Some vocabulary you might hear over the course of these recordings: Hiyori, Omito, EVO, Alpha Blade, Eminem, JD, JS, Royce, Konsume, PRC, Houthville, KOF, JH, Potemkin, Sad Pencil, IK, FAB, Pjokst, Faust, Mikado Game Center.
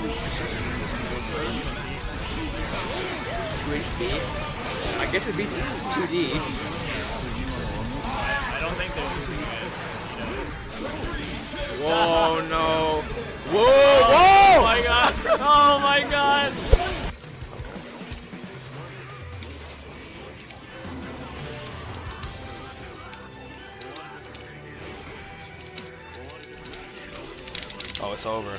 2 HP. I guess it'd be 2D. I don't think they're doing it. Whoa, no. Whoa, whoa! Oh my god. Oh my god. Oh, it's over.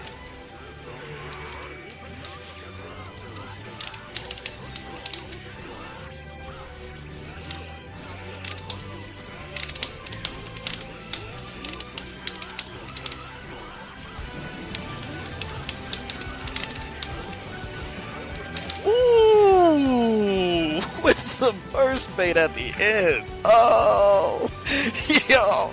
Ooh! With the burst bait at the end. Oh! Yo!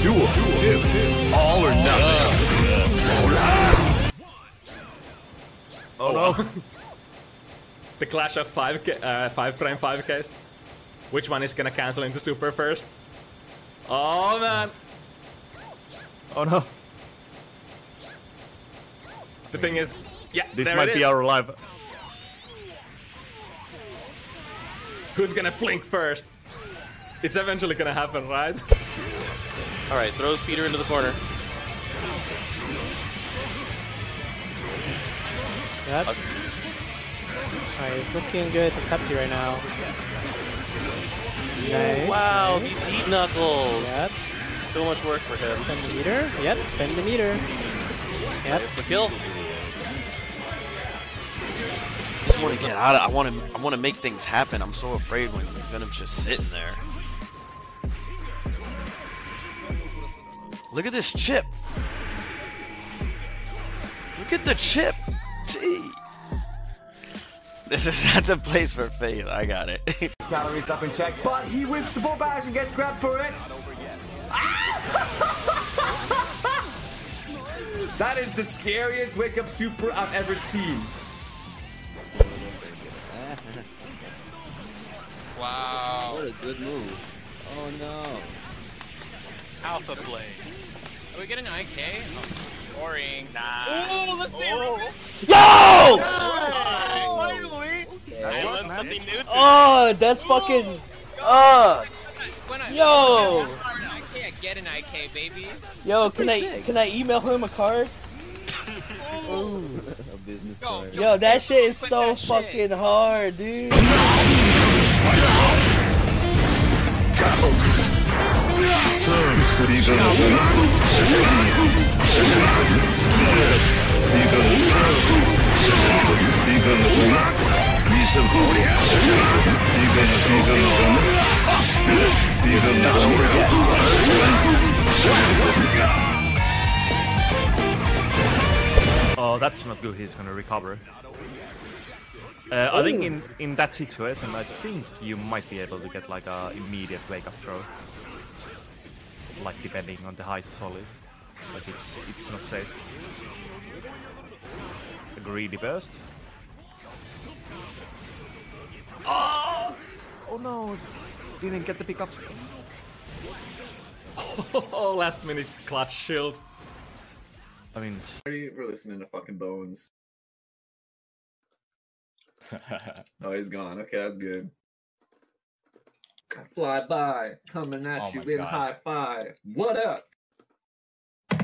Duel, all or nothing. Oh no! The clash of five frame 5Ks. Which one is gonna cancel into super first? Oh man! Oh no! The thing is, yeah, this there might it is. Be our live. Who's gonna blink first? It's eventually gonna happen, right? Alright, throws Peter into the corner. That's... Alright, it's looking good to Pepsi right now. Nice, wow, nice. These heat knuckles! Yep. So much work for him. Spin the meter. Yep, spin the meter. Yep. It's a kill. I just want to get out of it. I want to make things happen. I'm so afraid when Venom's just sitting there. Look at this chip. Look at the chip. Jeez. This is not the place for faith. I got it. Calories up in check, but he whips the ball back and gets grabbed for it. Ah! That is the scariest wake up super I've ever seen. Wow. What a good move. Oh no. Alpha Blade. Are we getting an IK? Oh, boring. Nah. Ooh, let's see. Oh. Yo! Finally! Okay. I learned something new. Oh, that's fucking. Yo! I get an IK, baby. Yo, can I email him a card? Ooh. A business card. Yo, that shit is so fucking hard, dude. Oh, that's not good. He's gonna recover. I think in that situation, I think you might be able to get like a immediate wake up throw. Like depending on the height solid, like it's not safe. A greedy burst. Oh! Oh no! Didn't get the pickup. Oh, last minute clutch shield. I mean, we're listening to fucking Bones. Oh, he's gone. Okay, that's good. Fly by, coming at you in high five. What up? I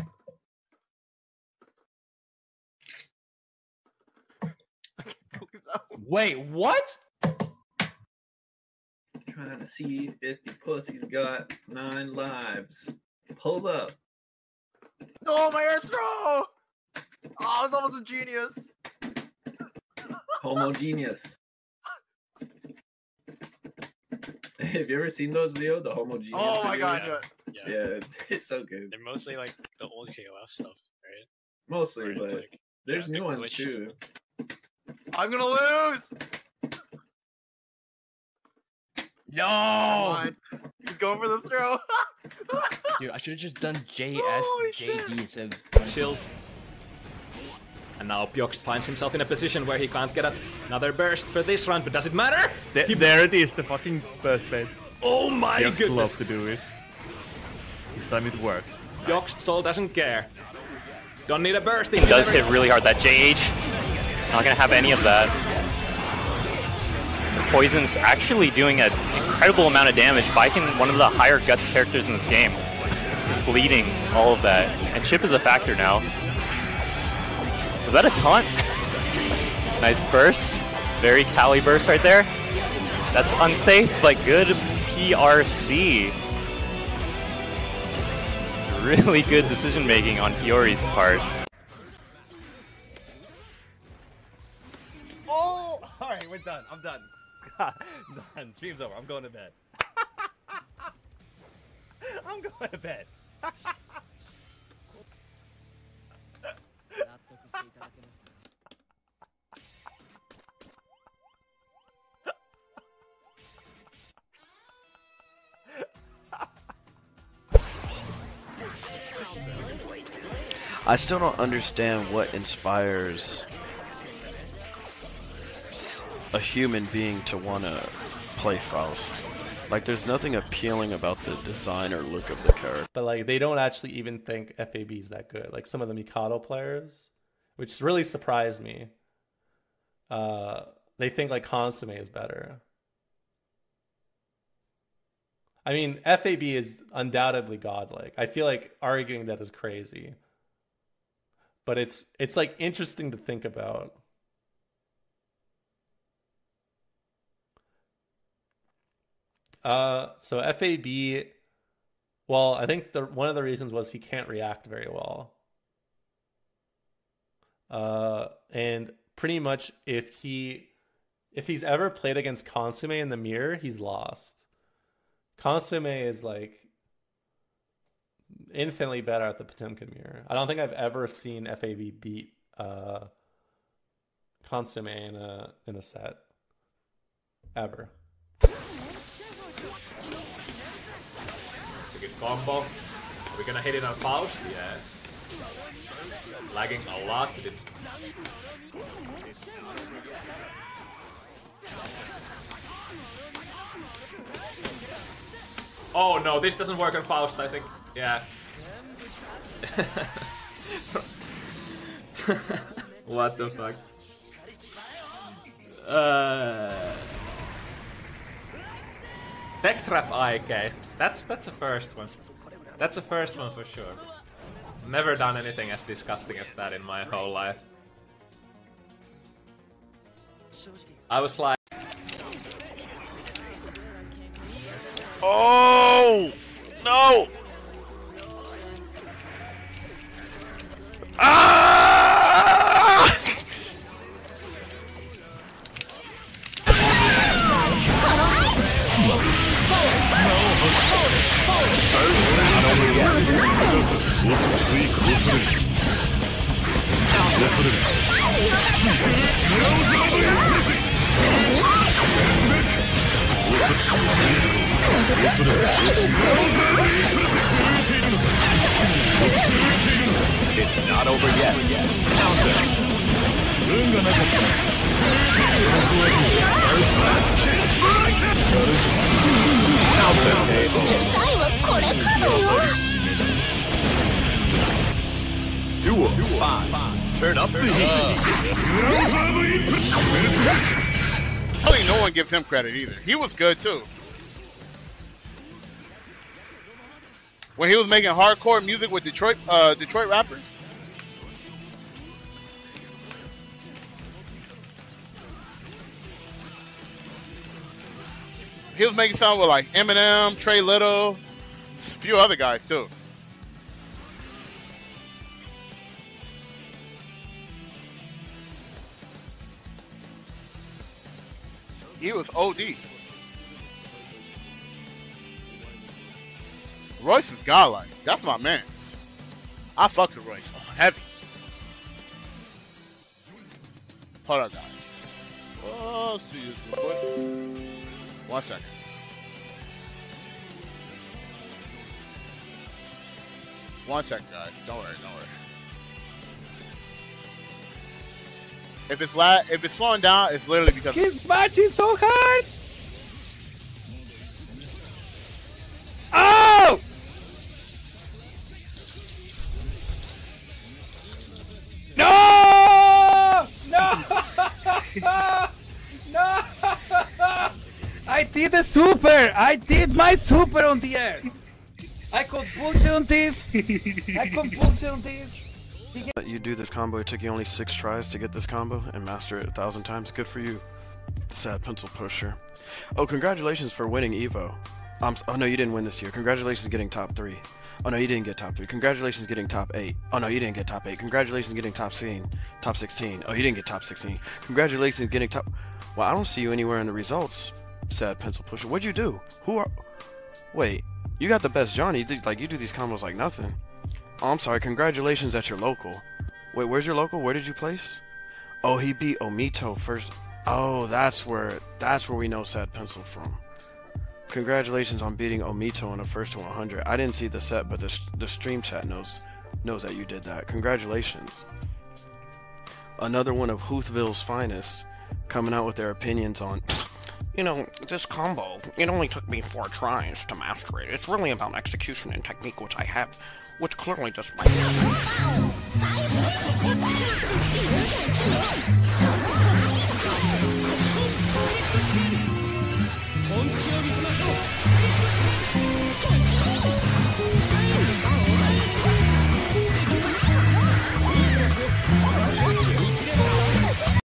can't believe that one. Wait, what? Trying to see if the pussy's got 9 lives. Pull up. No, my air throw! Oh, I was almost a genius. Homogeneous. Have you ever seen those, Leo? The homogeneous. Oh my videos? God! Yeah. Yeah, it's so good. They're mostly like the old KOF stuff, right? Mostly, but like, there's new ones too. I'm gonna lose. No! He's going for the throw. Dude, I should have just done JS, JD instead of shield. And now Pjokst finds himself in a position where he can't get another burst for this round, but does it matter? There it is, the fucking burst bait. Oh my Pjokst goodness! Loves to do it. This time it works. Pjokst's soul doesn't care. Don't need a burst. It does hit really hard. That JH, not gonna have any of that. The poison's actually doing an incredible amount of damage. Viking, one of the higher guts characters in this game. He's bleeding, all of that. And Chip is a factor now. Was that a taunt? Nice burst. Very Cali burst right there. That's unsafe, but good PRC. Really good decision making on Hiyori's part. Oh! Alright, we're done. I'm done. Done. Stream's over. I'm going to bed. I'm going to bed. I still don't understand what inspires a human being to want to play Faust. Like, there's nothing appealing about the design or look of the character. But, like, they don't actually even think FAB is that good. Like, some of the Mikado players, which really surprised me. They think, like, Konsume is better. I mean, FAB is undoubtedly godlike. I feel like arguing that is crazy. But it's like interesting to think about. So FAB, well, I think one of the reasons was he can't react very well. And pretty much if he's ever played against Konsume in the mirror, he's lost. Konsume is like infinitely better at the Potemkin mirror. I don't think I've ever seen FAB beat Konsume in a set ever. It's a good combo. Are we gonna hit it on Faust? Yes. Lagging a lot. Oh no, this doesn't work on Faust, I think. Yeah. What the fuck? Tech Trap IK. That's a first one. That's a first one for sure. Never done anything as disgusting as that in my whole life. I was like... Oh! No! Ah! It's not over yet. Duo. Turn up the heat. Really, no one gives him credit either. He was good too. When he was making hardcore music with Detroit rappers. He was making songs with like Eminem, Trey Little, a few other guys too. He was OD. Royce is godlike. That's my man. I fucks with Royce. I'm heavy. Hold on, guys. Oh, see this real quick. 1 second. One second, guys. Don't worry. If it's slowing down, it's literally because he's matching so hard. Oh! No! No! No! I did a super! I did my super on the air! I compulsion this! I compulsion this! You do this combo, it took you only 6 tries to get this combo and master it 1,000 times. Good for you, Sad Pencil Pusher. Oh, congratulations for winning EVO. Oh no, you didn't win this year. Congratulations getting top 3. Oh no, you didn't get top 3. Congratulations getting top 8. Oh no, you didn't get top 8. Congratulations getting top 16. Oh, you didn't get top 16. Congratulations getting top... Well, I don't see you anywhere in the results, Sad Pencil Pusher. What'd you do? Wait, you got the best Johnny. Like, you do these combos like nothing. Oh, I'm sorry, congratulations at your local. Wait, where's your local? Where did you place? Oh, he beat Omito first. Oh, that's where we know Sad Pencil from. Congratulations on beating Omito in the first to 100. I didn't see the set, but the stream chat knows that you did that. Congratulations. Another one of Houthville's finest coming out with their opinions on... You know, this combo, it only took me 4 tries to master it. It's really about execution and technique, which I have, which clearly does my...